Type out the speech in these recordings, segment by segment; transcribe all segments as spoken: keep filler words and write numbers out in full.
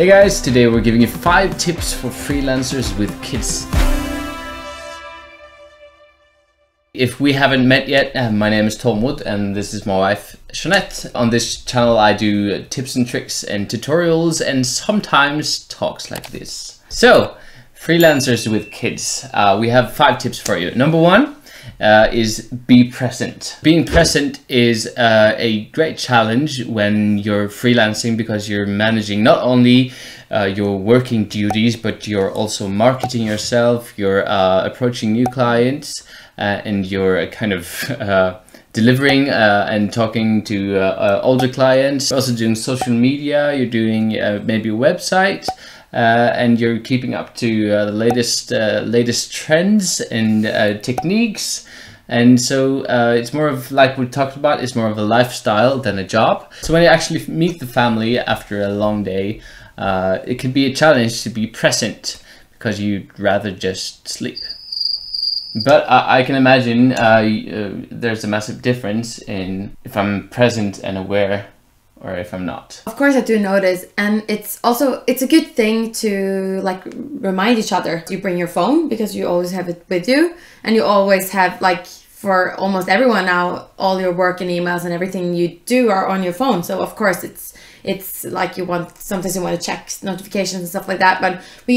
Hey guys, today we're giving you five tips for freelancers with kids. If we haven't met yet, uh, my name is Tom Wood and this is my wife Jeanette. On this channel I do tips and tricks and tutorials and sometimes talks like this. So, freelancers with kids, uh, we have five tips for you. Number one uh, is be present. Being present is uh, a great challenge when you're freelancing because you're managing not only uh, your working duties, but you're also marketing yourself, you're uh, approaching new clients, Uh, and you're kind of uh, delivering uh, and talking to uh, uh, older clients. You're also doing social media, you're doing uh, maybe a website, uh, and you're keeping up to uh, the latest uh, latest trends and uh, techniques. And so uh, it's more of, like we talked about, it's more of a lifestyle than a job. So when you actually meet the family after a long day, uh, it can be a challenge to be present because you'd rather just sleep. But I can imagine uh, there's a massive difference in if I'm present and aware or if I'm not. Of course I do notice, and it's also, it's a good thing to like remind each other. You bring your phone because you always have it with you, and you always have, like for almost everyone now, all your work and emails and everything you do are on your phone. So of course it's it's like you want, sometimes you want to check notifications and stuff like that, but we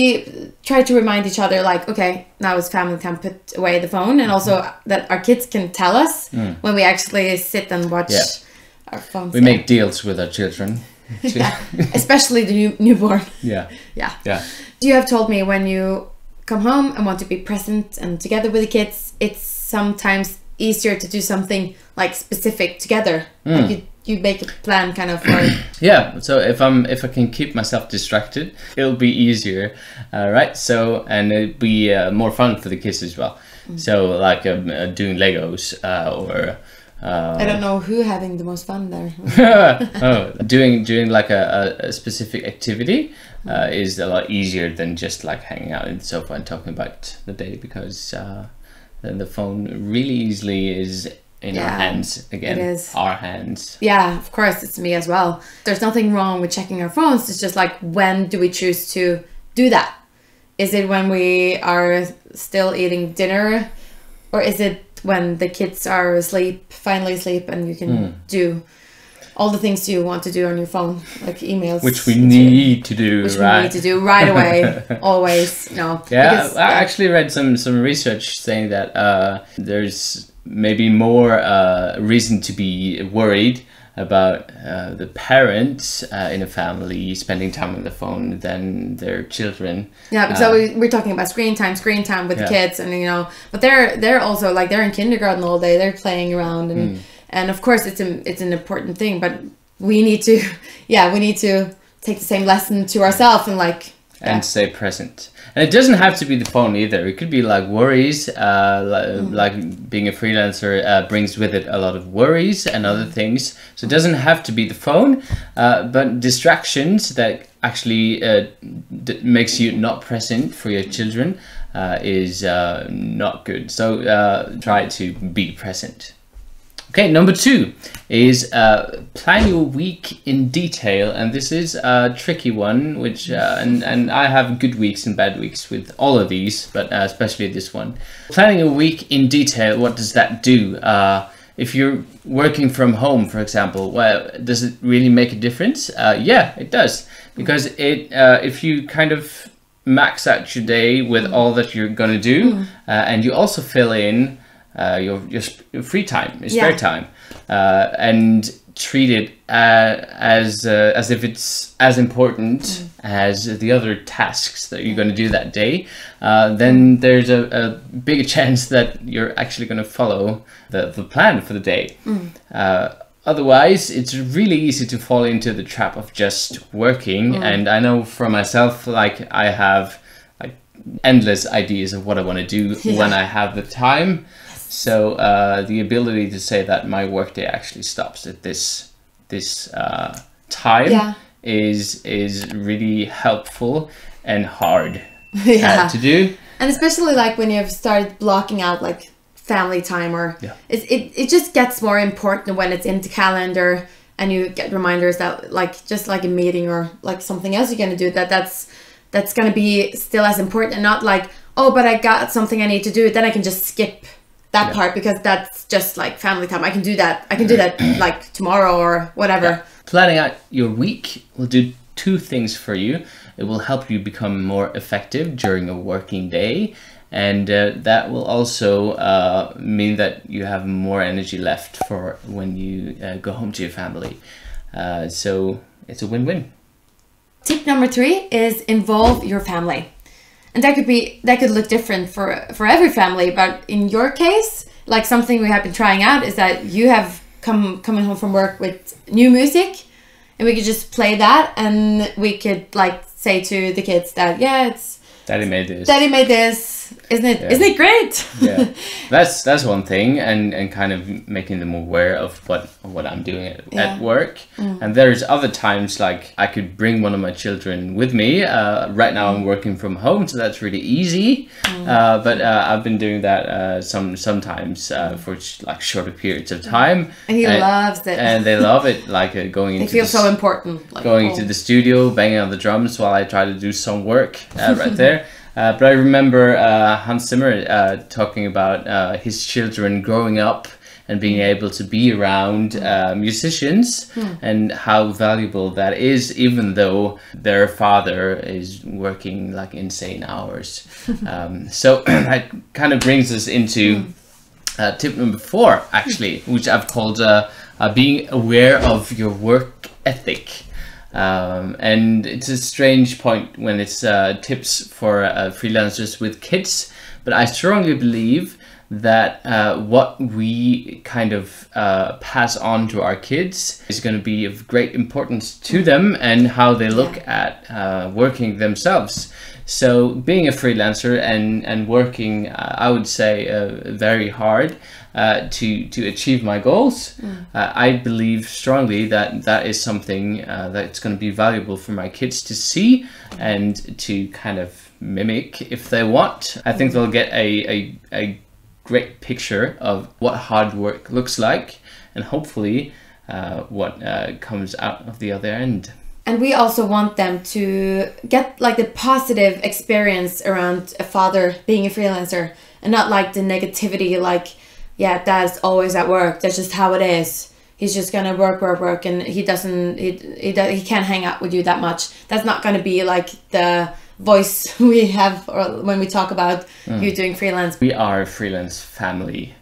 try to remind each other like, okay, now it's family time, put away the phone. And also that our kids can tell us mm. when we actually sit and watch yeah. our phones. We yeah. make deals with our children. yeah. Especially the new, newborn. Yeah. yeah. Yeah. You have told me when you come home and want to be present and together with the kids, it's sometimes easier to do something like specific together. Mm. Like you You make a plan kind of for yeah, so if I'm if I can keep myself distracted, it'll be easier, all right? So, and it'll be uh, more fun for the kids as well. Mm-hmm. So like um, uh, doing Legos uh, or uh, I don't know who having the most fun there. oh, doing doing like a, a specific activity uh, is a lot easier than just like hanging out in the sofa and talking about the day, because uh, then the phone really easily is in yeah, our hands again. It is. Our hands. Yeah, of course, it's me as well. There's nothing wrong with checking our phones. It's just like, when do we choose to do that? Is it when we are still eating dinner? Or is it when the kids are asleep, finally asleep, and you can mm. do all the things you want to do on your phone, like emails. Which we need to do, Which right? we need to do right away, always. No. Yeah, because, I yeah. actually read some, some research saying that uh, there's maybe more uh, reason to be worried about uh, the parents uh, in a family spending time on the phone than their children. Yeah, so uh, we, we're talking about screen time, screen time with yeah. kids, and you know, but they're they're also like they're in kindergarten all day, they're playing around, and mm. and of course it's a, it's an important thing, but we need to, yeah, we need to take the same lesson to ourselves and like. Yeah. And stay present. And it doesn't have to be the phone either. It could be like worries, uh, like, mm. like being a freelancer uh, brings with it a lot of worries and other things. So it doesn't have to be the phone, uh, but distractions that actually uh, d makes you not present for your children uh, is uh, not good. So uh, try to be present. Okay, number two is uh, plan your week in detail, and this is a tricky one, which uh, and, and I have good weeks and bad weeks with all of these, but uh, especially this one. Planning a week in detail, what does that do? Uh, if you're working from home, for example, well, does it really make a difference? Uh, yeah, it does, because it uh, if you kind of max out your day with mm. all that you're gonna do, mm. uh, and you also fill in Uh, your, your free time, your spare yeah. time, uh, and treat it uh, as uh, as if it's as important mm. as the other tasks that you're going to do that day, uh, then there's a, a bigger chance that you're actually going to follow the, the plan for the day. Mm. Uh, otherwise, it's really easy to fall into the trap of just working. Mm. And I know for myself, like I have like endless ideas of what I want to do yeah. when I have the time. So uh, the ability to say that my workday actually stops at this this uh, time yeah. is is really helpful and hard yeah. uh, to do. And especially like when you've started blocking out like family time, or yeah. it, it, it just gets more important when it's in the calendar and you get reminders that, like, just like a meeting or like something else you're going to do, that that's that's going to be still as important, and not like, oh, but I got something I need to do, then I can just skip that yeah. part, because that's just like family time. I can do that. I can do that like tomorrow or whatever. Yeah. Planning out your week will do two things for you. It will help you become more effective during a working day, and uh, that will also uh, mean that you have more energy left for when you uh, go home to your family. Uh, so it's a win-win. Tip number three is involve your family. And that could be, that could look different for, for every family, but in your case, like something we have been trying out is that you have come coming home from work with new music, and we could just play that, and we could like say to the kids that, yeah, it's Daddy made this. Daddy made this. Isn't it? Yeah. Isn't it great? Yeah, that's that's one thing, and and kind of making them aware of what what I'm doing at, yeah. at work. Mm. And there's other times like I could bring one of my children with me. Uh, right now I'm working from home, so that's really easy. Mm. Uh, but uh, I've been doing that uh, some sometimes uh, for like shorter periods of time. And he and, loves it. And they love it. Like uh, going into. It feels the, so important. Like, going oh. into the studio, banging on the drums while I try to do some work uh, right there. Uh, but I remember uh, Hans Zimmer uh, talking about uh, his children growing up and being able to be around uh, musicians mm. and how valuable that is, even though their father is working like insane hours. um, so that kind of brings us into uh, tip number four, actually, which I've called uh, uh, being aware of your work ethic. Um, and it's a strange point when it's uh, tips for uh, freelancers with kids, but I strongly believe that uh, what we kind of uh, pass on to our kids is going to be of great importance to them and how they look yeah. at uh, working themselves. So being a freelancer and, and working, uh, I would say, uh, very hard uh, to, to achieve my goals, mm. uh, I believe strongly that that is something uh, that's going to be valuable for my kids to see and to kind of mimic if they want. I think they'll get a, a, a great picture of what hard work looks like, and hopefully uh, what uh, comes out of the other end. And we also want them to get like the positive experience around a father being a freelancer, and not like the negativity, like, yeah, dad's always at work, that's just how it is, he's just gonna work work work and he doesn't he, he, he can't hang out with you that much. That's not gonna be like the voice we have or when we talk about mm. you doing freelance. We are a freelance family.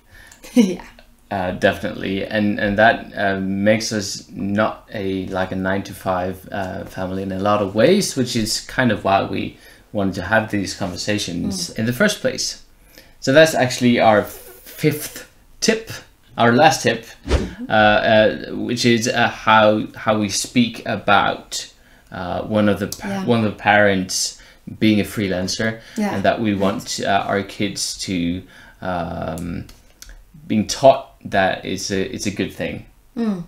Yeah. Uh, definitely, and and that uh, makes us not a like a nine to five uh, family in a lot of ways, which is kind of why we wanted to have these conversations mm. in the first place. So that's actually our fifth tip, our last tip, mm-hmm. uh, uh, which is uh, how how we speak about uh, one of the yeah. one of the parents being a freelancer, yeah. and that we want uh, our kids to um, being taught. That is a it's a good thing. Mm.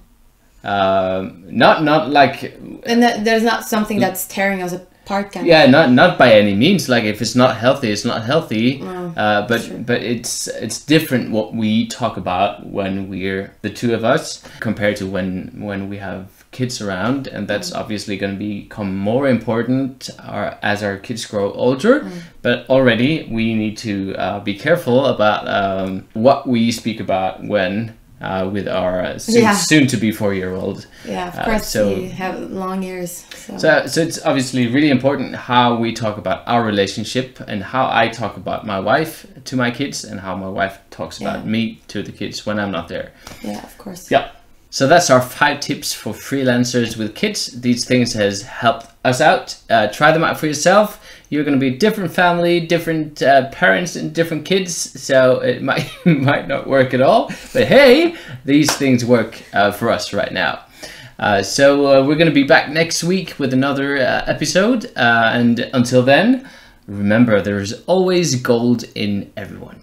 Um, not not like and that there's not something that's tearing us apart. Kind yeah, of. not not by any means. Like if it's not healthy, it's not healthy. No, uh, but but it's it's different what we talk about when we're the two of us compared to when when we have kids around, and that's mm. obviously going to become more important our, as our kids grow older. Mm. But already we need to uh, be careful about um, what we speak about when uh, with our soon, yeah. soon to be four-year-old. Yeah, of course. Uh, so we have long ears. So. so so it's obviously really important how we talk about our relationship, and how I talk about my wife to my kids, and how my wife talks yeah. about me to the kids when I'm not there. Yeah, of course. Yeah. So that's our five tips for freelancers with kids. These things has helped us out. Uh, try them out for yourself. You're going to be a different family, different uh, parents and different kids. So it might, might not work at all. But hey, these things work uh, for us right now. Uh, so uh, we're going to be back next week with another uh, episode. Uh, and until then, remember, there is always gold in everyone.